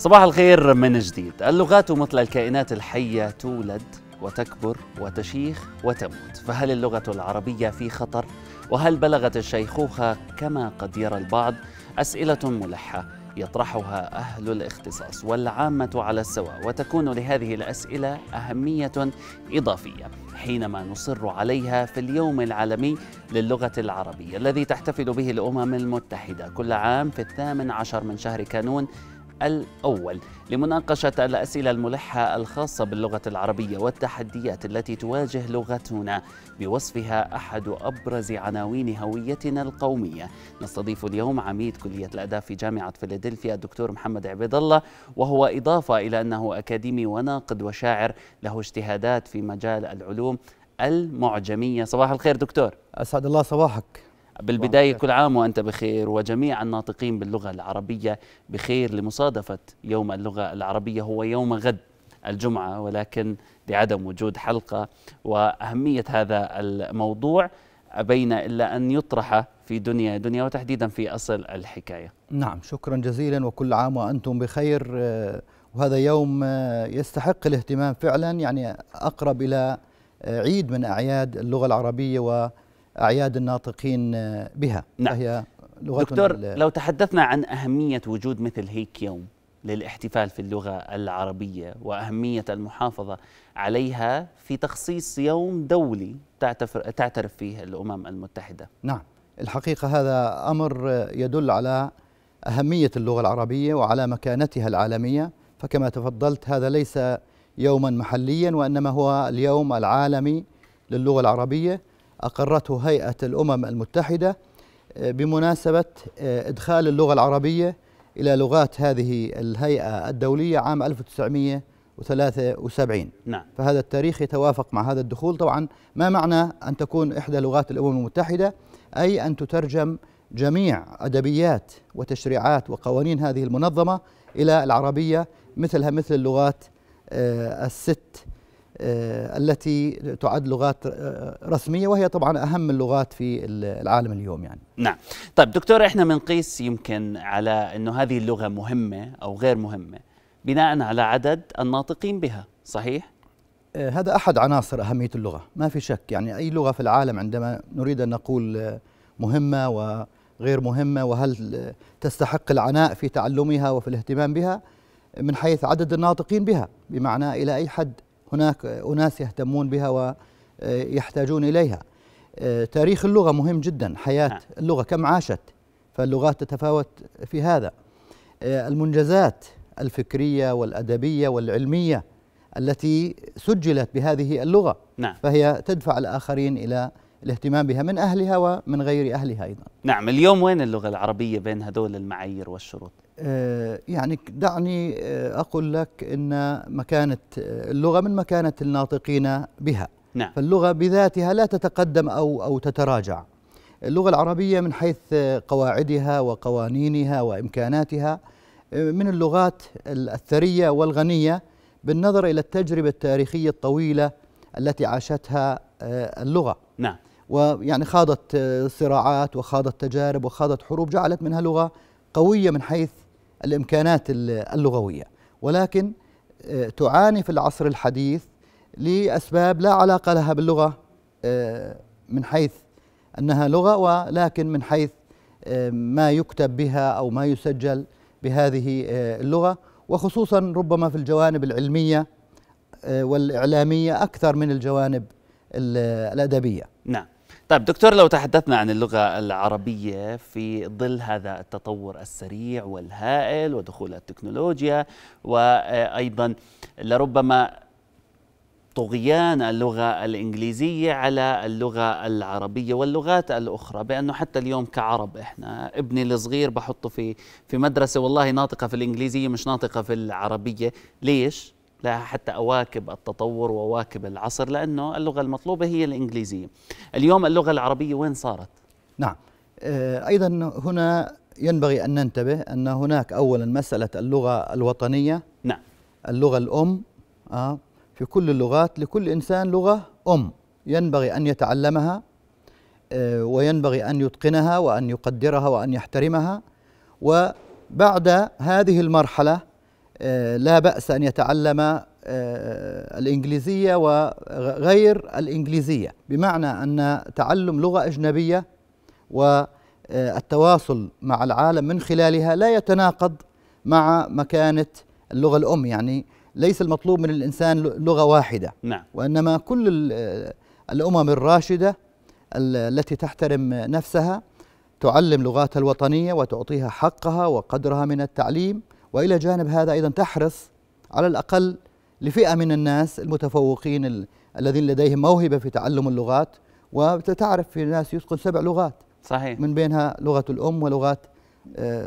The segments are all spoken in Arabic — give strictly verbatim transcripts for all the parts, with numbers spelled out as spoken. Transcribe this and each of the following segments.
صباح الخير من جديد. اللغات مثل الكائنات الحية تولد وتكبر وتشيخ وتموت، فهل اللغة العربية في خطر؟ وهل بلغت الشيخوخة كما قد يرى البعض؟ أسئلة ملحة يطرحها أهل الاختصاص والعامة على السواء، وتكون لهذه الأسئلة أهمية إضافية حينما نصر عليها في اليوم العالمي للغة العربية الذي تحتفل به الأمم المتحدة كل عام في الثامن عشر من شهر كانون الأول لمناقشة الأسئلة الملحة الخاصة باللغة العربية والتحديات التي تواجه لغتنا، بوصفها أحد أبرز عناوين هويتنا القومية. نستضيف اليوم عميد كلية الآداب في جامعة فيلادلفيا الدكتور محمد عبيدالله، وهو إضافة إلى أنه أكاديمي وناقد وشاعر له اجتهادات في مجال العلوم المعجمية. صباح الخير دكتور. أسعد الله صباحك. بالبداية كل عام وأنت بخير وجميع الناطقين باللغة العربية بخير. لمصادفة يوم اللغة العربية هو يوم غد الجمعة، ولكن لعدم وجود حلقة وأهمية هذا الموضوع أبين إلا أن يطرح في دنيا دنيا وتحديدا في أصل الحكاية. نعم، شكرا جزيلا وكل عام وأنتم بخير. وهذا يوم يستحق الاهتمام فعلا، يعني أقرب إلى عيد من أعياد اللغة العربية و أعياد الناطقين بها. نعم. فهي لغتنا. دكتور، لو تحدثنا عن أهمية وجود مثل هيك يوم للاحتفال في اللغة العربية وأهمية المحافظة عليها في تخصيص يوم دولي تعترف فيه الأمم المتحدة. نعم، الحقيقة هذا أمر يدل على أهمية اللغة العربية وعلى مكانتها العالمية، فكما تفضلت هذا ليس يوما محليا وإنما هو اليوم العالمي للغة العربية، أقرته هيئة الأمم المتحدة بمناسبة إدخال اللغة العربية إلى لغات هذه الهيئة الدولية عام ألف وتسعمئة وثلاثة وسبعين. نعم. فهذا التاريخ يتوافق مع هذا الدخول. طبعا ما معنى أن تكون إحدى لغات الأمم المتحدة؟ أي أن تترجم جميع أدبيات وتشريعات وقوانين هذه المنظمة إلى العربية، مثلها مثل اللغات الست التي تعد لغات رسمية، وهي طبعا أهم اللغات في العالم اليوم. يعني نعم. طيب دكتور، احنا بنقيس يمكن على انه هذه اللغة مهمة او غير مهمة بناء على عدد الناطقين بها، صحيح؟ هذا احد عناصر أهمية اللغة، ما في شك. يعني اي لغة في العالم عندما نريد ان نقول مهمة وغير مهمة وهل تستحق العناء في تعلمها وفي الاهتمام بها، من حيث عدد الناطقين بها، بمعنى الى اي حد هناك أناس يهتمون بها ويحتاجون إليها. تاريخ اللغة مهم جدا، حياة اللغة كم عاشت، فاللغات تتفاوت في هذا. المنجزات الفكرية والأدبية والعلمية التي سجلت بهذه اللغة، نعم، فهي تدفع الآخرين إلى الاهتمام بها من أهلها ومن غير أهلها أيضا. نعم. اليوم وين اللغة العربية بين هذول المعايير والشروط؟ يعني دعني أقول لك أن مكانة اللغة من مكانة الناطقين بها. نعم. فاللغة بذاتها لا تتقدم أو أو تتراجع. اللغة العربية من حيث قواعدها وقوانينها وإمكاناتها من اللغات الثرية والغنية بالنظر إلى التجربة التاريخية الطويلة التي عاشتها اللغة. نعم. ويعني خاضت صراعات وخاضت تجارب وخاضت حروب جعلت منها لغة قوية من حيث الإمكانات اللغوية، ولكن تعاني في العصر الحديث لأسباب لا علاقة لها باللغة من حيث أنها لغة، ولكن من حيث ما يكتب بها أو ما يسجل بهذه اللغة، وخصوصا ربما في الجوانب العلمية والإعلامية أكثر من الجوانب الأدبية. نعم. طيب دكتور، لو تحدثنا عن اللغة العربية في ظل هذا التطور السريع والهائل ودخول التكنولوجيا وأيضا لربما طغيان اللغة الإنجليزية على اللغة العربية واللغات الأخرى، بأنه حتى اليوم كعرب إحنا ابني الصغير بحطه في في مدرسة والله ناطقة في الإنجليزية مش ناطقة في العربية. ليش؟ لا حتى أواكب التطور وواكب العصر، لأنه اللغة المطلوبة هي الإنجليزية. اليوم اللغة العربية وين صارت؟ نعم. أيضا هنا ينبغي أن ننتبه أن هناك أولا مسألة اللغة الوطنية. نعم. اللغة الأم في كل اللغات، لكل إنسان لغة أم ينبغي أن يتعلمها وينبغي أن يتقنها وأن يقدرها وأن يحترمها. وبعد هذه المرحلة لا بأس أن يتعلم الإنجليزية وغير الإنجليزية، بمعنى أن تعلم لغة أجنبية والتواصل مع العالم من خلالها لا يتناقض مع مكانة اللغة الأم، يعني ليس المطلوب من الإنسان لغة واحدة، نعم، وإنما كل الأمم الراشدة التي تحترم نفسها تعلم لغاتها الوطنية وتعطيها حقها وقدرها من التعليم، وإلى جانب هذا أيضا تحرص على الأقل لفئة من الناس المتفوقين الذين لديهم موهبة في تعلم اللغات، وتتعرف في ناس يتقن سبع لغات، صحيح، من بينها لغة الأم ولغات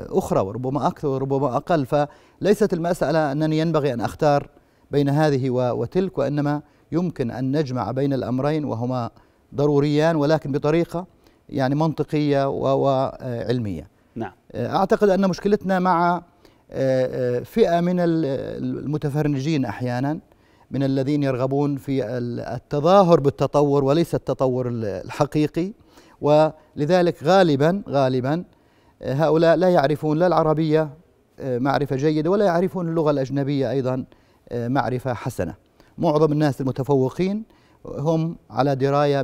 أخرى وربما أكثر وربما أقل. فليست المسألة أنني ينبغي أن أختار بين هذه وتلك، وإنما يمكن أن نجمع بين الأمرين وهما ضروريان، ولكن بطريقة يعني منطقية وعلمية. نعم. أعتقد أن مشكلتنا مع فئة من المتفرنجين أحيانا، من الذين يرغبون في التظاهر بالتطور وليس التطور الحقيقي، ولذلك غالبا غالبا هؤلاء لا يعرفون لا العربية معرفة جيدة ولا يعرفون اللغة الأجنبية أيضا معرفة حسنة. معظم الناس المتفوقين هم على دراية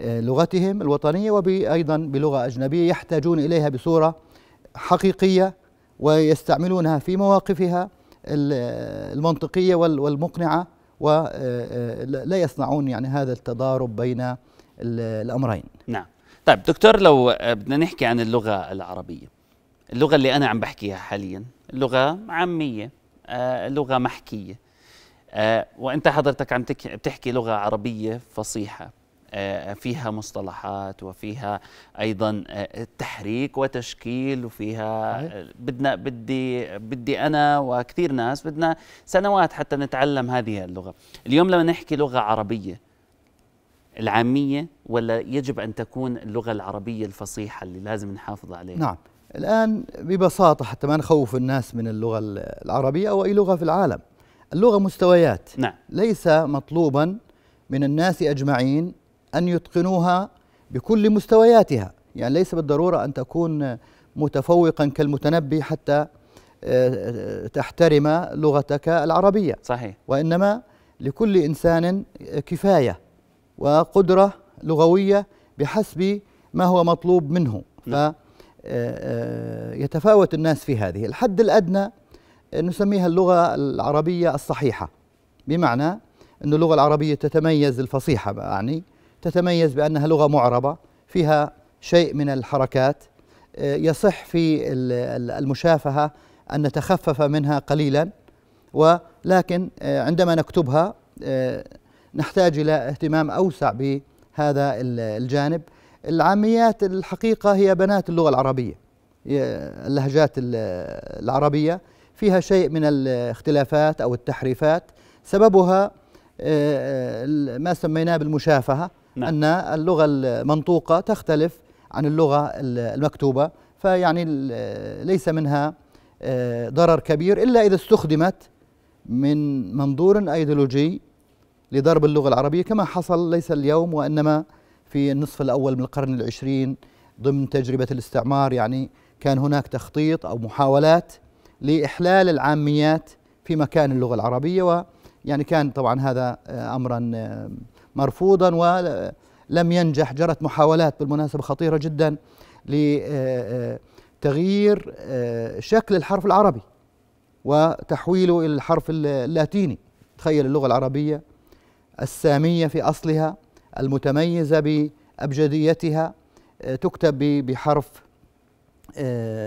بلغتهم الوطنية وأيضا بلغة أجنبية يحتاجون إليها بصورة حقيقية ويستعملونها في مواقفها المنطقية والمقنعة، ولا يصنعون يعني هذا التضارب بين الأمرين. نعم. طيب دكتور، لو بدنا نحكي عن اللغة العربية، اللغة اللي أنا عم بحكيها حاليا لغة عامية، آه لغة محكية، آه وأنت حضرتك عم بتحكي لغة عربية فصيحة، آه فيها مصطلحات وفيها أيضا آه تحريك وتشكيل، وفيها آه بدنا بدي بدي أنا وكثير ناس بدنا سنوات حتى نتعلم هذه اللغة. اليوم لما نحكي لغة عربية العامية، ولا يجب أن تكون اللغة العربية الفصيحة اللي لازم نحافظ عليها؟ نعم. الآن ببساطة حتى ما نخوف الناس من اللغة العربية أو أي لغة في العالم، اللغة مستويات، نعم، ليس مطلوبا من الناس أجمعين أن يتقنوها بكل مستوياتها، يعني ليس بالضرورة أن تكون متفوقا كالمتنبي حتى تحترم لغتك العربية، صحيح، وإنما لكل إنسان كفاية وقدرة لغوية بحسب ما هو مطلوب منه. فيتفاوت الناس في هذه. الحد الأدنى نسميها اللغة العربية الصحيحة، بمعنى أن اللغة العربية تتميز، الفصيحة يعني تتميز بأنها لغة معربة فيها شيء من الحركات، يصح في المشافهة أن نتخفف منها قليلا، ولكن عندما نكتبها نحتاج إلى اهتمام أوسع بهذا الجانب. العاميات الحقيقة هي بنات اللغة العربية، اللهجات العربية فيها شيء من الاختلافات أو التحريفات، سببها ما سميناه بالمشافهة، نعم، أن اللغة المنطوقة تختلف عن اللغة المكتوبة، فيعني ليس منها ضرر كبير إلا إذا استخدمت من منظور أيديولوجي لضرب اللغة العربية، كما حصل ليس اليوم وإنما في النصف الأول من القرن العشرين ضمن تجربة الاستعمار، يعني كان هناك تخطيط أو محاولات لإحلال العاميات في مكان اللغة العربية، ويعني كان طبعا هذا أمرا مرفوضا ولم ينجح. جرت محاولات بالمناسبة خطيرة جدا لتغيير شكل الحرف العربي وتحويله إلى الحرف اللاتيني. تخيل اللغة العربية السامية في أصلها المتميزة بأبجديتها تكتب بحرف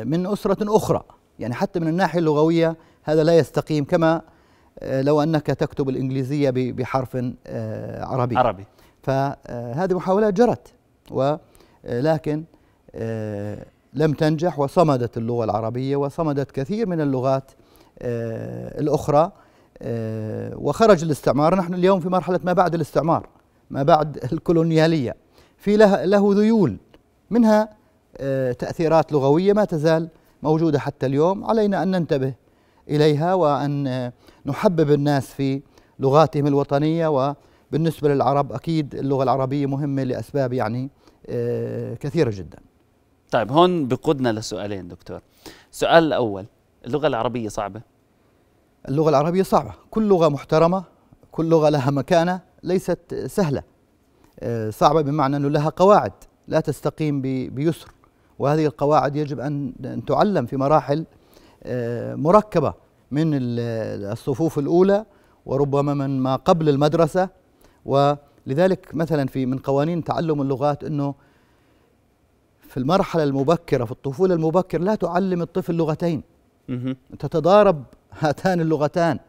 من أسرة أخرى، يعني حتى من الناحية اللغوية هذا لا يستقيم، كما لو أنك تكتب الإنجليزية بحرف عربي عربي فهذه محاولات جرت ولكن لم تنجح، وصمدت اللغة العربية وصمدت كثير من اللغات الأخرى، وخرج الاستعمار. نحن اليوم في مرحلة ما بعد الاستعمار، ما بعد الكولونيالية، في له, له ذيول منها تأثيرات لغوية ما تزال موجودة حتى اليوم، علينا أن ننتبه إليها وأن نحبب الناس في لغاتهم الوطنية. وبالنسبة للعرب أكيد اللغة العربية مهمة لأسباب يعني كثيرة جدا. طيب هون بقودنا لسؤالين دكتور. السؤال الأول، اللغة العربية صعبة؟ اللغة العربية صعبة، كل لغة محترمة، كل لغة لها مكانة، ليست سهلة. صعبة بمعنى أنه لها قواعد لا تستقيم بيسر، وهذه القواعد يجب أن تعلم في مراحل مركبة من الصفوف الأولى وربما من ما قبل المدرسة. ولذلك مثلا في من قوانين تعلم اللغات أنه في المرحلة المبكرة في الطفولة المبكرة لا تعلم الطفل لغتين، تتضارب هاتان اللغتان،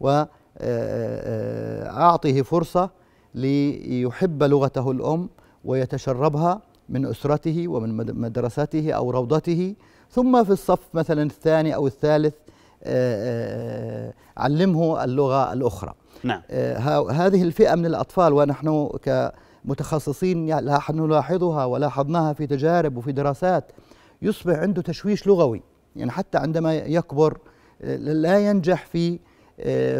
وأعطه فرصة ليحب لغته الأم ويتشربها من أسرته ومن مدرسته أو روضته. ثم في الصف مثلا الثاني أو الثالث علمه اللغة الأخرى. نعم. هذه الفئة من الأطفال ونحن كمتخصصين نلاحظها ولاحظناها في تجارب وفي دراسات، يصبح عنده تشويش لغوي، يعني حتى عندما يكبر لا ينجح في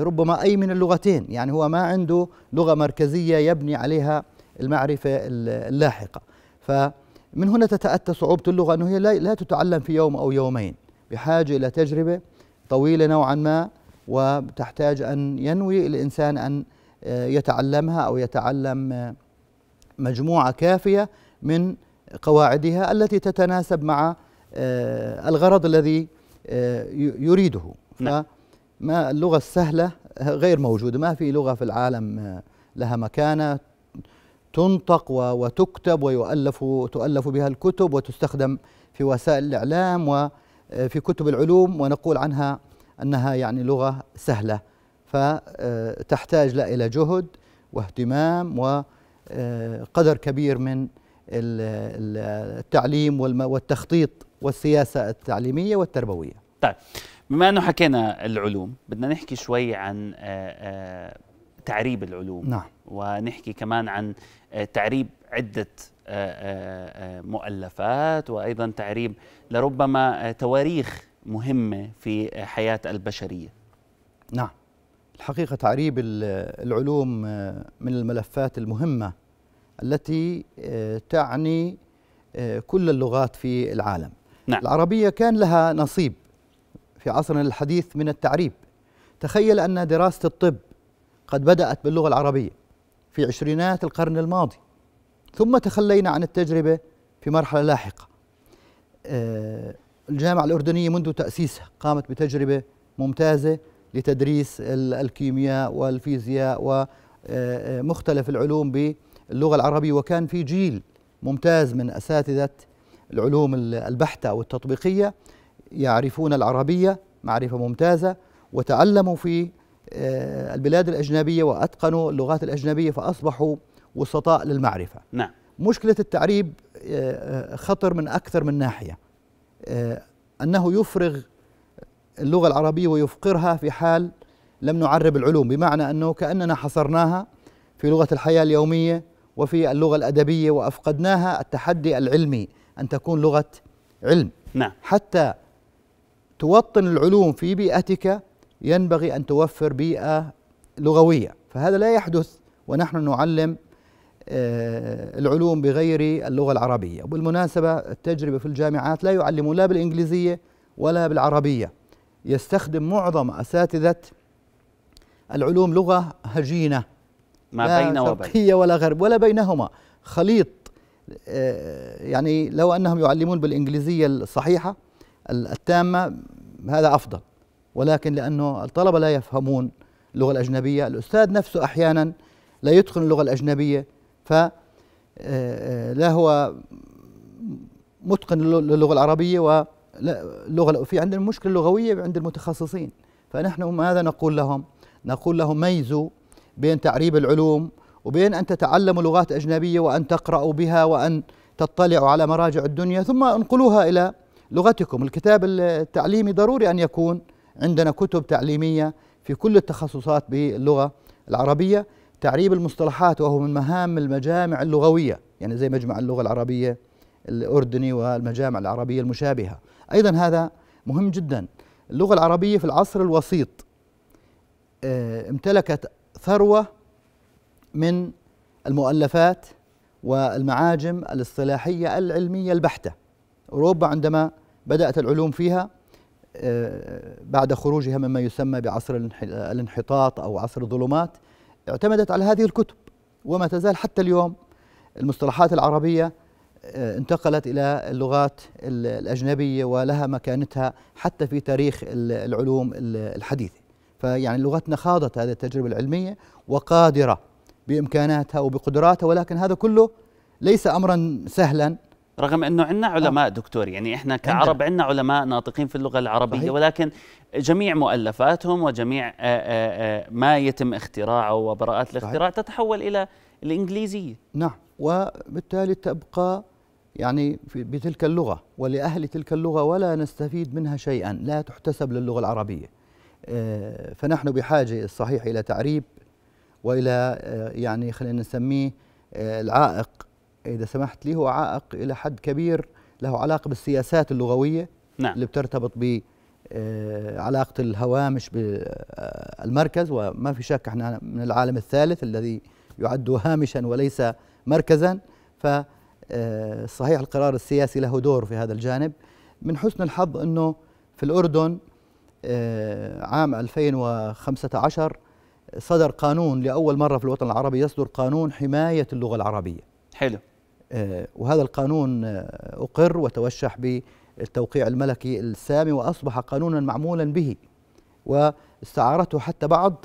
ربما أي من اللغتين، يعني هو ما عنده لغة مركزية يبني عليها المعرفة اللاحقة. فمن هنا تتأتى صعوبة اللغة، أنه هي لا تتعلم في يوم أو يومين، بحاجة إلى تجربة طويلة نوعا ما، وتحتاج أن ينوي الإنسان أن يتعلمها أو يتعلم مجموعة كافية من قواعدها التي تتناسب مع الغرض الذي يريده. فما اللغة السهلة غير موجودة، ما في لغة في العالم لها مكانة تنطق وتكتب ويؤلف تؤلف بها الكتب وتستخدم في وسائل الإعلام وفي كتب العلوم ونقول عنها أنها يعني لغة سهلة. فتحتاج لا إلى جهد واهتمام وقدر كبير من التعليم والتخطيط والسياسة التعليمية والتربوية. طيب، بما أنه حكينا العلوم بدنا نحكي شوي عن تعريب العلوم. نعم. ونحكي كمان عن تعريب عدة مؤلفات وأيضا تعريب لربما تواريخ مهمة في حياة البشرية. نعم، الحقيقة تعريب العلوم من الملفات المهمة التي تعني كل اللغات في العالم. نعم. العربية كان لها نصيب في عصرنا الحديث من التعريب. تخيل أن دراسة الطب قد بدأت باللغة العربية في عشرينات القرن الماضي، ثم تخلينا عن التجربة في مرحلة لاحقة. الجامعة الأردنية منذ تأسيسها قامت بتجربة ممتازة لتدريس الكيمياء والفيزياء ومختلف العلوم باللغة العربية، وكان في جيل ممتاز من أساتذة العلوم البحتة والتطبيقية يعرفون العربية معرفة ممتازة وتعلموا في البلاد الأجنبية وأتقنوا اللغات الأجنبية، فأصبحوا وسطاء للمعرفة. نعم. مشكلة التعريب خطر من أكثر من ناحية، أنه يفرغ اللغة العربية ويفقرها في حال لم نعرب العلوم، بمعنى أنه كأننا حصرناها في لغة الحياة اليومية وفي اللغة الأدبية وأفقدناها التحدي العلمي أن تكون لغة علم. نعم. حتى توطن العلوم في بيئتك ينبغي أن توفر بيئة لغوية، فهذا لا يحدث ونحن نعلم العلوم بغير اللغة العربية. وبالمناسبة التجربة في الجامعات لا يعلمون لا بالإنجليزية ولا بالعربية، يستخدم معظم أساتذة العلوم لغة هجينة ما بين وبين ولا غرب ولا بينهما خليط. يعني لو أنهم يعلمون بالإنجليزية الصحيحة التامة هذا أفضل، ولكن لأنه الطلبة لا يفهمون اللغة الأجنبية، الأستاذ نفسه أحيانا لا يتقن اللغة الأجنبية، فلا هو متقن للغة العربية ولا في عندنا مشكلة لغوية عند المتخصصين. فنحن ماذا نقول لهم؟ نقول لهم ميزوا بين تعريب العلوم وبين أن تتعلموا لغات أجنبية وأن تقرأوا بها وأن تطلعوا على مراجع الدنيا، ثم انقلوها إلى لغتكم. الكتاب التعليمي ضروري أن يكون عندنا كتب تعليمية في كل التخصصات باللغة العربية. تعريب المصطلحات وهو من مهام المجامع اللغوية، يعني زي مجمع اللغة العربية الأردني والمجامع العربية المشابهة، أيضا هذا مهم جدا. اللغة العربية في العصر الوسيط امتلكت ثروة من المؤلفات والمعاجم الاصطلاحية العلمية البحتة. أوروبا عندما بدأت العلوم فيها بعد خروجها مما يسمى بعصر الانحطاط أو عصر الظلمات اعتمدت على هذه الكتب، وما تزال حتى اليوم المصطلحات العربية انتقلت إلى اللغات الأجنبية ولها مكانتها حتى في تاريخ العلوم الحديثة. فيعني لغتنا خاضت هذه التجربة العلمية وقادرة بإمكاناتها وبقدراتها، ولكن هذا كله ليس أمرا سهلا، رغم أنه عندنا علماء آه. دكتور، يعني إحنا كعرب عندنا علماء ناطقين في اللغة العربية، صحيح. ولكن جميع مؤلفاتهم وجميع آآ آآ ما يتم اختراعه وبراءات الاختراع تتحول إلى الإنجليزية. نعم، وبالتالي تبقى يعني بتلك اللغة ولأهل تلك اللغة، ولا نستفيد منها شيئا، لا تحتسب للغة العربية. فنحن بحاجة الصحيح إلى تعريب وإلى يعني خلينا نسميه العائق، إذا سمحت لي، هو عائق إلى حد كبير له علاقة بالسياسات اللغوية، نعم. اللي بترتبط بعلاقة الهوامش بالمركز، وما في شك احنا من العالم الثالث الذي يعد هامشا وليس مركزا، فصحيح القرار السياسي له دور في هذا الجانب. من حسن الحظ أنه في الأردن عام ألفين وخمسة عشر صدر قانون، لأول مرة في الوطن العربي يصدر قانون حماية اللغة العربية. حلو. وهذا القانون أقر وتوشح بالتوقيع الملكي السامي وأصبح قانونا معمولا به، واستعارته حتى بعض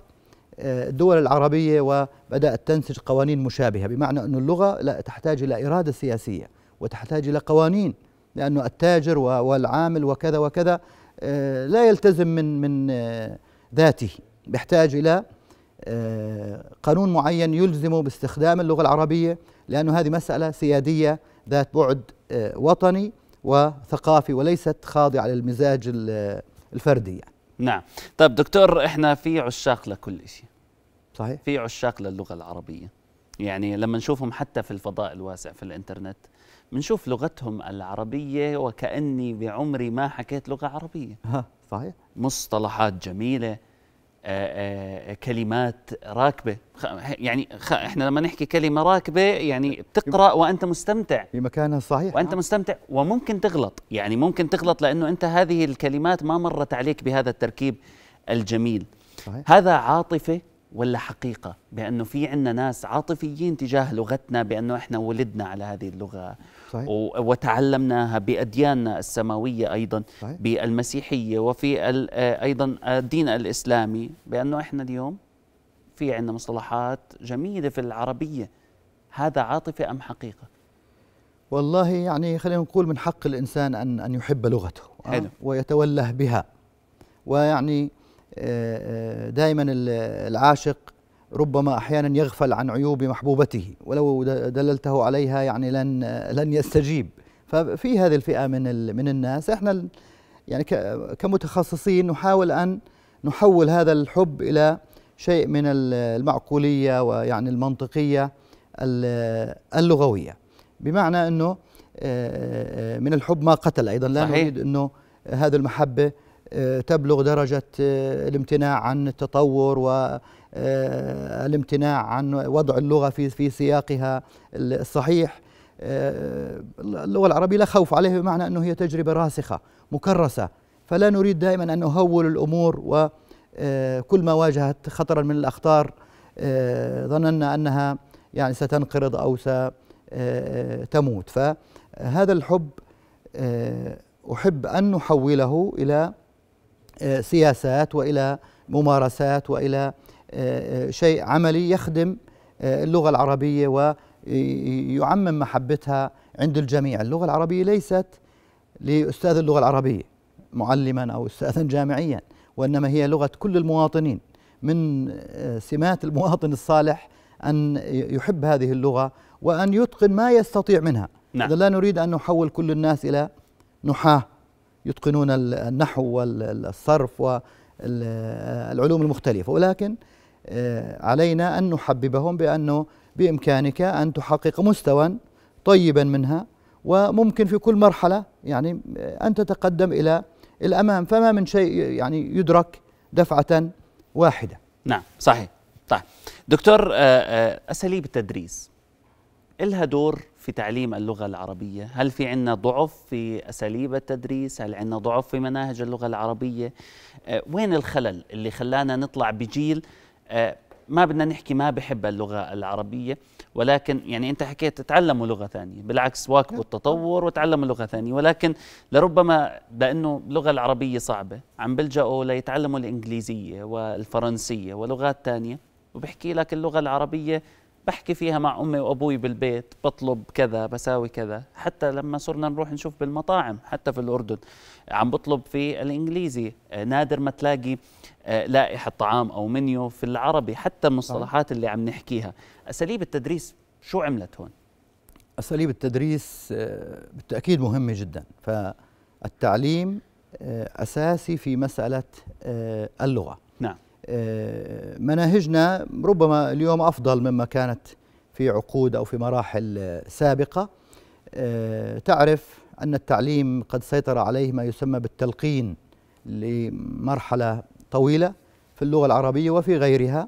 الدول العربية وبدأت تنسج قوانين مشابهة، بمعنى أن اللغة لا تحتاج إلى إرادة سياسية وتحتاج إلى قوانين، لأنه التاجر والعامل وكذا وكذا لا يلتزم من من ذاته، بيحتاج إلى قانون معين يلزمه باستخدام اللغة العربية، لأنه هذه مسألة سيادية ذات بعد وطني وثقافي وليست خاضعة للمزاج الفردي يعني. نعم. طيب دكتور، إحنا في عشاق لكل شيء، صحيح، في عشاق للغة العربية، يعني لما نشوفهم حتى في الفضاء الواسع في الإنترنت بنشوف لغتهم العربية وكأني بعمري ما حكيت لغة عربية. ها صحيح، مصطلحات جميلة، آآ آآ كلمات راكبة، يعني احنا لما نحكي كلمة راكبة يعني بتقرأ وأنت مستمتع في مكانها، صحيح، وأنت مستمتع، وممكن تغلط، يعني ممكن تغلط لأنه أنت هذه الكلمات ما مرت عليك بهذا التركيب الجميل، صحيح. هذا عاطفة ولا حقيقة بأنه في عنا ناس عاطفيين تجاه لغتنا، بأنه احنا ولدنا على هذه اللغة، صحيح. وتعلمناها بأدياننا السماوية أيضا، صحيح. بالمسيحية وفي أيضا الدين الإسلامي، بأنه احنا اليوم في عنا مصطلحات جميلة في العربية، هذا عاطفة أم حقيقة؟ والله يعني خلينا نقول من حق الإنسان أن أن يحب لغته حلو. ويتوله بها، ويعني دائما العاشق ربما أحيانا يغفل عن عيوب محبوبته، ولو دللته عليها يعني لن لن يستجيب. ففي هذه الفئة من من الناس احنا يعني كمتخصصين نحاول أن نحول هذا الحب إلى شيء من المعقولية ويعني المنطقية اللغوية، بمعنى أنه من الحب ما قتل أيضا، لا نريد أنه هذه المحبة تبلغ درجة الامتناع عن التطور والامتناع عن وضع اللغة في في سياقها الصحيح. اللغة العربية لا خوف عليها، بمعنى أنه هي تجربة راسخة مكرسة، فلا نريد دائما أن نهول الأمور، وكل ما واجهت خطرا من الأخطار ظننا أنها يعني ستنقرض أو ستموت. فهذا الحب أحب أن نحوله إلى سياسات وإلى ممارسات وإلى شيء عملي يخدم اللغة العربية ويعمم محبتها عند الجميع. اللغة العربية ليست لأستاذ اللغة العربية معلما أو أستاذا جامعيا، وإنما هي لغة كل المواطنين. من سمات المواطن الصالح أن يحب هذه اللغة وأن يتقن ما يستطيع منها، نعم. لا نريد أن نحول كل الناس إلى نحاة يتقنون النحو والصرف والعلوم المختلفة، ولكن علينا أن نحببهم بأنه بإمكانك أن تحقق مستوى طيبا منها، وممكن في كل مرحلة يعني أن تتقدم إلى الأمام، فما من شيء يعني يدرك دفعة واحدة. نعم صحيح. طيب دكتور، أساليب التدريس إلها دور في تعليم اللغة العربية؟ هل في عنا ضعف في أساليب التدريس؟ هل عنا ضعف في مناهج اللغة العربية؟ أه وين الخلل اللي خلانا نطلع بجيل أه ما بدنا نحكي ما بحب اللغة العربية، ولكن يعني أنت حكيت تتعلموا لغة ثانية، بالعكس واكبوا التطور وتعلموا لغة ثانية، ولكن لربما لأنه اللغة العربية صعبة عم بلجأوا ليتعلموا الإنجليزية والفرنسية ولغات ثانية، وبحكي لك اللغة العربية بحكي فيها مع أمي وأبوي بالبيت، بطلب كذا بساوي كذا، حتى لما صرنا نروح نشوف بالمطاعم حتى في الأردن عم بطلب في الإنجليزي، نادر ما تلاقي لائحة طعام أو منيو في العربي، حتى المصطلحات اللي عم نحكيها. أساليب التدريس شو عملت هون؟ أساليب التدريس بالتأكيد مهمة جدا، فالتعليم أساسي في مسألة اللغة. نعم، مناهجنا ربما اليوم أفضل مما كانت في عقود أو في مراحل سابقة. تعرف أن التعليم قد سيطر عليه ما يسمى بالتلقين لمرحلة طويلة في اللغة العربية وفي غيرها،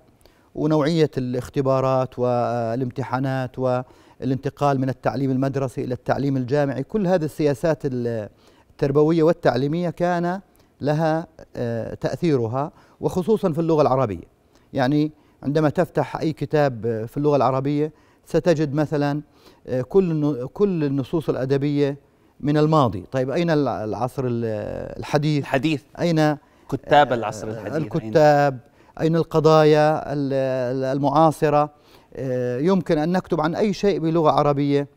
ونوعية الاختبارات والامتحانات والانتقال من التعليم المدرسي إلى التعليم الجامعي، كل هذه السياسات التربوية والتعليمية كان لها تأثيرها، وخصوصا في اللغة العربية. يعني عندما تفتح أي كتاب في اللغة العربية ستجد مثلا كل كل النصوص الأدبية من الماضي. طيب أين العصر الحديث؟ الحديث أين كتاب العصر الحديث؟ الكتاب أين القضايا المعاصرة؟ يمكن أن نكتب عن أي شيء بلغة عربية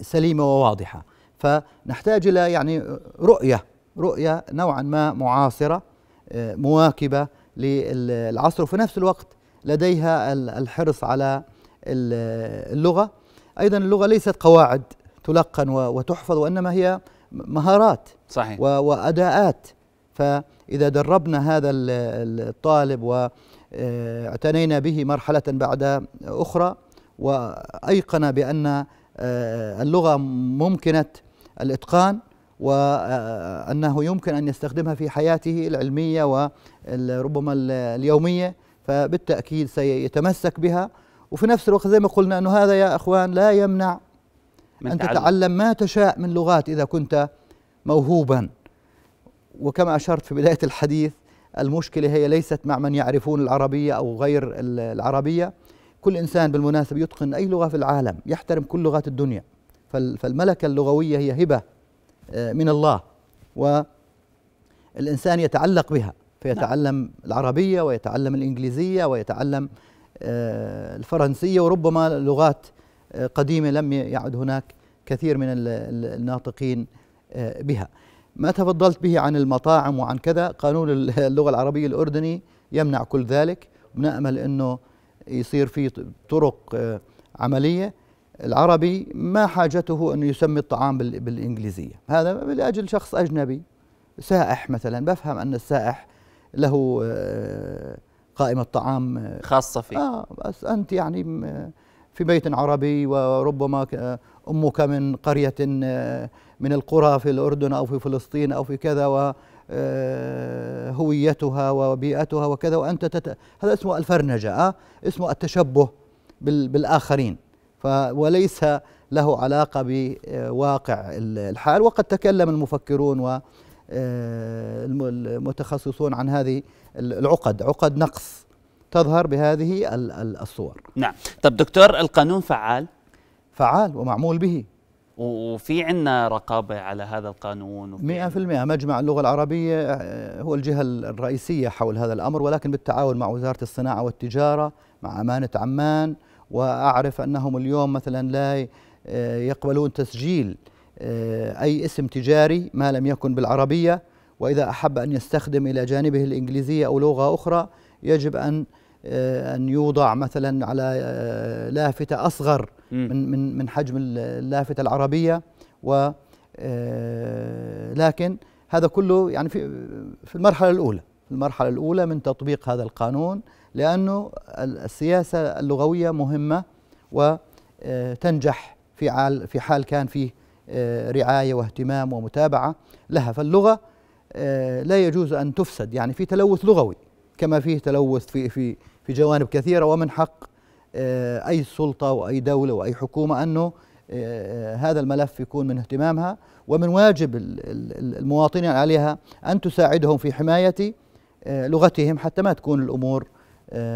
سليمة وواضحة، فنحتاج إلى يعني رؤية رؤية نوعا ما معاصرة مواكبة للعصر، وفي نفس الوقت لديها الحرص على اللغة. أيضا اللغة ليست قواعد تلقن وتحفظ، وإنما هي مهارات. صحيح. وأداءات، فإذا دربنا هذا الطالب واعتنينا به مرحلة بعد أخرى وأيقنا بأن اللغة ممكنة الإتقان وأنه يمكن أن يستخدمها في حياته العلمية وربما اليومية، فبالتأكيد سيتمسك بها. وفي نفس الوقت زي ما قلنا أنه هذا يا أخوان لا يمنع أن تتعلم ما تشاء من لغات إذا كنت موهوبا. وكما أشرت في بداية الحديث، المشكلة هي ليست مع من يعرفون العربية أو غير العربية، كل إنسان بالمناسبة يتقن أي لغة في العالم، يحترم كل لغات الدنيا، فالملكة اللغوية هي هبة من الله، والإنسان يتعلق بها، فيتعلم العربية ويتعلم الإنجليزية ويتعلم الفرنسية وربما لغات قديمة لم يعد هناك كثير من الناطقين بها. ما تفضلت به عن المطاعم وعن كذا، قانون اللغة العربية الأردني يمنع كل ذلك، ونأمل أنه يصير فيه طرق عملية. العربي ما حاجته أنه يسمي الطعام بالإنجليزية، هذا لأجل شخص أجنبي سائح مثلا، بفهم أن السائح له قائمة طعام خاصة فيه. آه بس أنت يعني في بيت عربي، وربما أمك من قرية من القرى في الأردن أو في فلسطين أو في كذا، وهويتها وبيئتها وكذا، وأنت تت... هذا اسمه الفرنجة، آه اسمه التشبه بالآخرين، وليس له علاقة بواقع الحال. وقد تكلم المفكرون والمتخصصون عن هذه العقد، عقد نقص تظهر بهذه الصور. نعم. طب دكتور، القانون فعال؟ فعال ومعمول به، وفي عنا رقابة على هذا القانون مئة في المئة. مجمع اللغة العربية هو الجهة الرئيسية حول هذا الأمر، ولكن بالتعاون مع وزارة الصناعة والتجارة، مع أمانة عمان. وأعرف أنهم اليوم مثلا لا يقبلون تسجيل أي اسم تجاري ما لم يكن بالعربية، وإذا أحب أن يستخدم إلى جانبه الإنجليزية أو لغة أخرى يجب أن أن يوضع مثلا على لافتة أصغر من من من حجم اللافتة العربية. و لكن هذا كله يعني في في المرحلة الأولى، في المرحلة الأولى من تطبيق هذا القانون، لأنه السياسة اللغوية مهمة وتنجح في في حال كان فيه رعاية واهتمام ومتابعة لها. فاللغة لا يجوز أن تفسد، يعني في تلوث لغوي كما فيه تلوث في في في جوانب كثيرة، ومن حق أي سلطة وأي دولة وأي حكومة أنه هذا الملف يكون من اهتمامها، ومن واجب المواطنين عليها أن تساعدهم في حماية لغتهم حتى ما تكون الأمور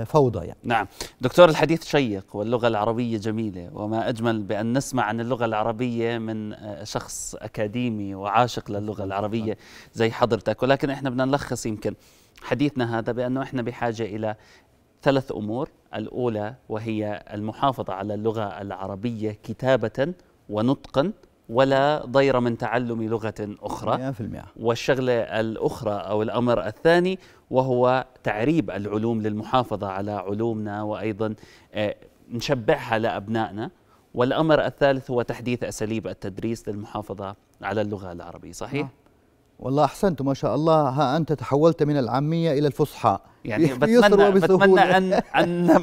فوضى يعني. نعم دكتور، الحديث شيق واللغة العربية جميلة، وما أجمل بأن نسمع عن اللغة العربية من شخص أكاديمي وعاشق للغة العربية زي حضرتك، ولكن إحنا بدنا نلخص يمكن حديثنا هذا بأنه إحنا بحاجة إلى ثلاث أمور. الأولى وهي المحافظة على اللغة العربية كتابة ونطقا، ولا ضير من تعلم لغة أخرى. مئة بالمئة. والشغلة الأخرى أو الأمر الثاني وهو تعريب العلوم للمحافظة على علومنا وأيضا نشبعها لأبنائنا. والأمر الثالث هو تحديث أساليب التدريس للمحافظة على اللغة العربية. صحيح؟ آه. والله أحسنت ما شاء الله، ها أنت تحولت من العامية إلى الفصحى يعني. بتمنى, بتمنى أن, أن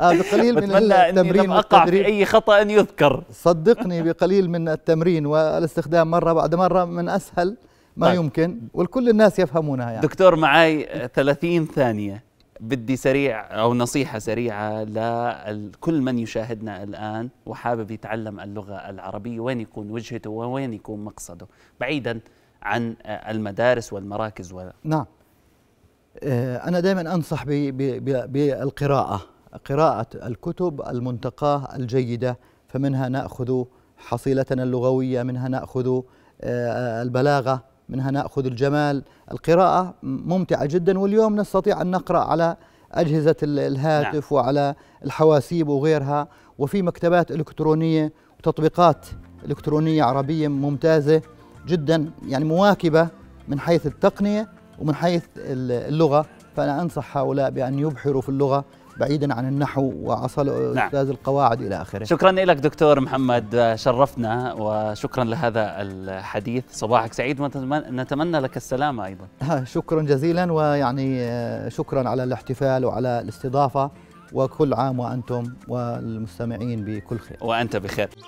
بقليل من التمرين أقع في أي خطأ أن يذكر. صدقني بقليل من التمرين والاستخدام مرة بعد مرة من أسهل ما طيب. يمكن، والكل الناس يفهمونها يعني. دكتور معي ثلاثين ثانية، بدي سريع أو نصيحة سريعة لكل من يشاهدنا الآن وحابب يتعلم اللغة العربية، وين يكون وجهته ووين يكون مقصده بعيدا عن المدارس والمراكز و... نعم، أنا دائما أنصح بالقراءة، قراءة الكتب المنتقاة الجيدة، فمنها نأخذ حصيلتنا اللغوية، منها نأخذ البلاغة، منها نأخذ الجمال. القراءة ممتعة جدا، واليوم نستطيع أن نقرأ على أجهزة الهاتف نعم. وعلى الحواسيب وغيرها، وفي مكتبات إلكترونية وتطبيقات إلكترونية عربية ممتازة جدا يعني، مواكبة من حيث التقنية ومن حيث اللغة. فأنا أنصح هؤلاء بأن يبحروا في اللغة بعيدا عن النحو وعصل نعم. أستاذ القواعد إلى آخره. شكرا لك دكتور محمد، شرفتنا وشكرا لهذا الحديث. صباحك سعيد، ونتمنى لك السلامة أيضا. شكرا جزيلا، ويعني شكرا على الاحتفال وعلى الاستضافة، وكل عام وأنتم والمستمعين بكل خير. وأنت بخير.